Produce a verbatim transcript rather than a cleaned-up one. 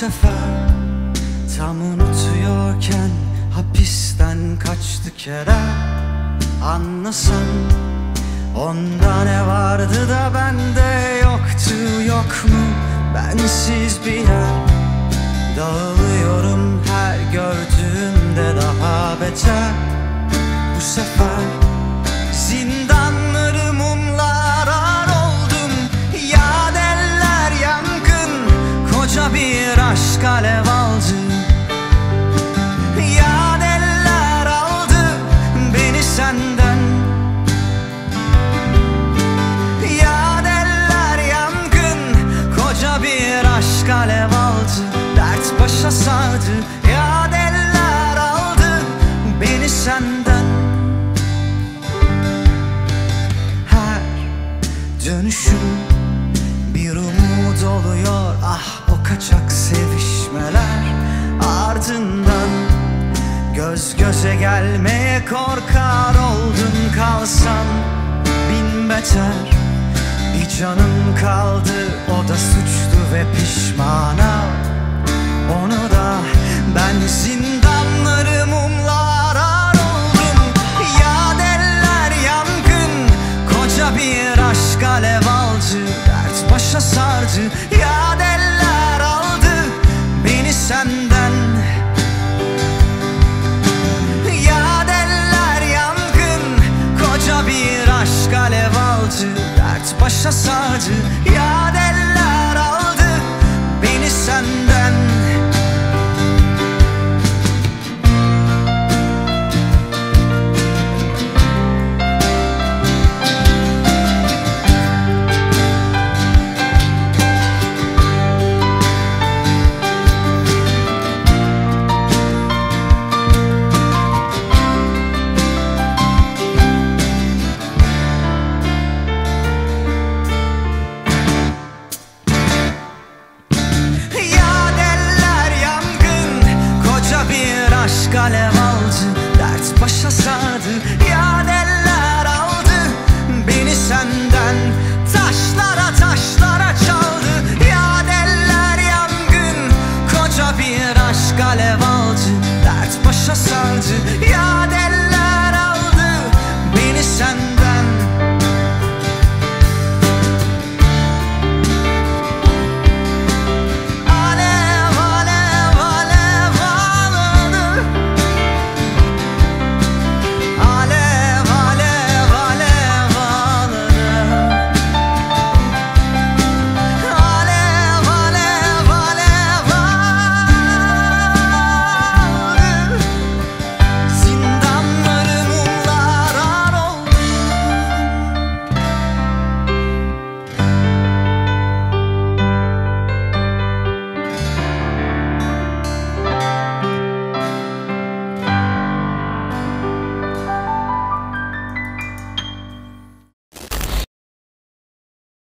sefer tam unutuyorken hapisten kaçtı Kerem. Anlasam onda ne vardı da bende yoktu, yok mu bensiz bir yer? Dağılıyorum her gördüğümde daha beter. Bu sefer zindanları mumlar oldum. Yad eller yangın, koca bir aşk alev aldı. Yad eller aldı beni senden. Yad eller yangın, koca bir aşk alev aldı. Dert başa sardı, yad eller aldı beni senden. Her dönüşüm bir umut oluyor, ah o kaçak sevişmeler. Ardından göz göze gelmeye korkar oldum, kalsam bin beter. Bir canım kaldı, o da suçlu ve pişmana. Onu da ben zindanları mumlar oldum. Yad eller yangın, koca bir aşk alev aldı. Dert başa sardı, yad eller aldı beni senden. Yad eller yangın, koca bir aşk alev aldı. Dert başa sardı.